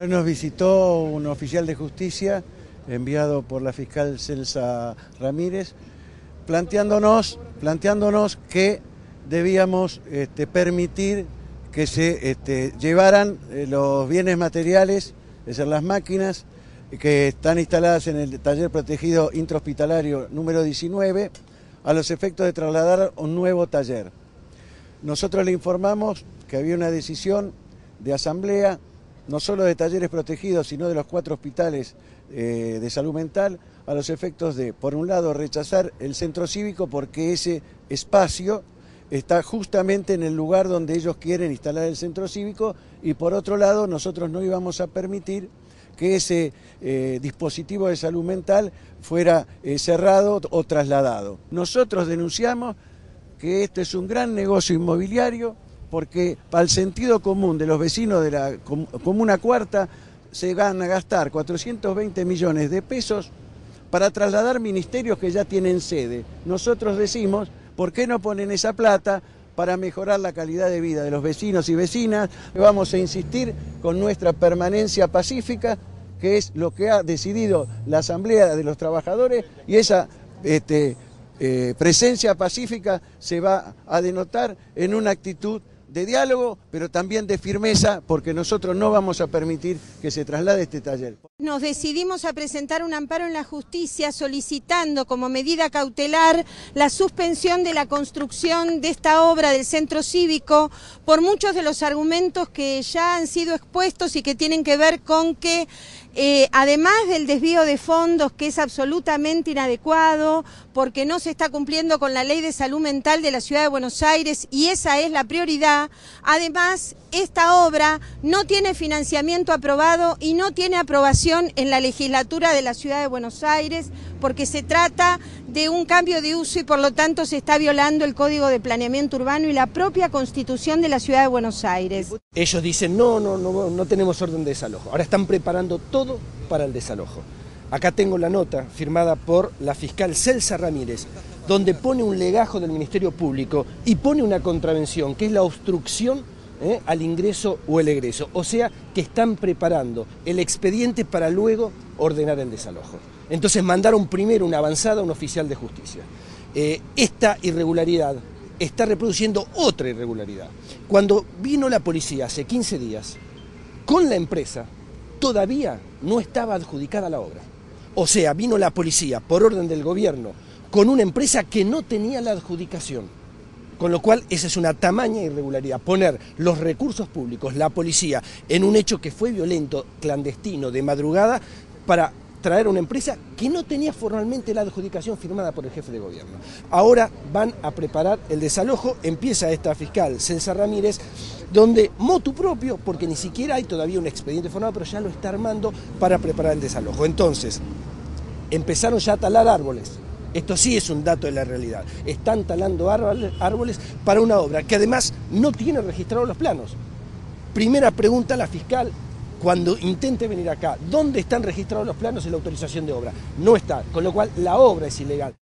Nos visitó un oficial de justicia enviado por la fiscal Celsa Ramírez, planteándonos que debíamos permitir que se llevaran los bienes materiales, es decir, las máquinas que están instaladas en el taller protegido intrahospitalario número 19, a los efectos de trasladar a un nuevo taller. Nosotros le informamos que había una decisión de asamblea, no solo de talleres protegidos, sino de los 4 hospitales de salud mental, a los efectos de, por un lado, rechazar el centro cívico porque ese espacio está justamente en el lugar donde ellos quieren instalar el centro cívico, y por otro lado, nosotros no íbamos a permitir que ese dispositivo de salud mental fuera cerrado o trasladado. Nosotros denunciamos que esto es un gran negocio inmobiliario, porque para el sentido común de los vecinos de la Comuna Cuarta se van a gastar 420 millones de pesos para trasladar ministerios que ya tienen sede. Nosotros decimos, ¿por qué no ponen esa plata para mejorar la calidad de vida de los vecinos y vecinas? Vamos a insistir con nuestra permanencia pacífica, que es lo que ha decidido la Asamblea de los Trabajadores, y esa presencia pacífica se va a denotar en una actitud de diálogo, pero también de firmeza, porque nosotros no vamos a permitir que se traslade este taller. Nos decidimos a presentar un amparo en la justicia solicitando como medida cautelar la suspensión de la construcción de esta obra del centro cívico por muchos de los argumentos que ya han sido expuestos y que tienen que ver con que además del desvío de fondos, que es absolutamente inadecuado porque no se está cumpliendo con la Ley de Salud Mental de la Ciudad de Buenos Aires, y esa es la prioridad. Además, esta obra no tiene financiamiento aprobado y no tiene aprobación en la legislatura de la Ciudad de Buenos Aires, porque se trata de un cambio de uso y por lo tanto se está violando el Código de Planeamiento Urbano y la propia Constitución de la Ciudad de Buenos Aires. Ellos dicen no tenemos orden de desalojo. Ahora están preparando todo para el desalojo. Acá tengo la nota firmada por la fiscal Celsa Ramírez, donde pone un legajo del Ministerio Público y pone una contravención, que es la obstrucción al ingreso o el egreso. O sea, que están preparando el expediente para luego ordenar el desalojo. Entonces mandaron primero una avanzada a un oficial de justicia. Esta irregularidad está reproduciendo otra irregularidad. Cuando vino la policía hace 15 días, con la empresa, todavía no estaba adjudicada la obra. O sea, vino la policía por orden del gobierno con una empresa que no tenía la adjudicación. Con lo cual, esa es una tamaña irregularidad, poner los recursos públicos, la policía, en un hecho que fue violento, clandestino, de madrugada, para traer a una empresa que no tenía formalmente la adjudicación firmada por el jefe de gobierno. Ahora van a preparar el desalojo, empieza esta fiscal Celsa Ramírez, donde motu propio, porque ni siquiera hay todavía un expediente formal, pero ya lo está armando para preparar el desalojo. Entonces, empezaron ya a talar árboles. Esto sí es un dato de la realidad. Están talando árboles para una obra que además no tiene registrados los planos. Primera pregunta a la fiscal cuando intente venir acá: ¿dónde están registrados los planos en la autorización de obra? No está, con lo cual la obra es ilegal.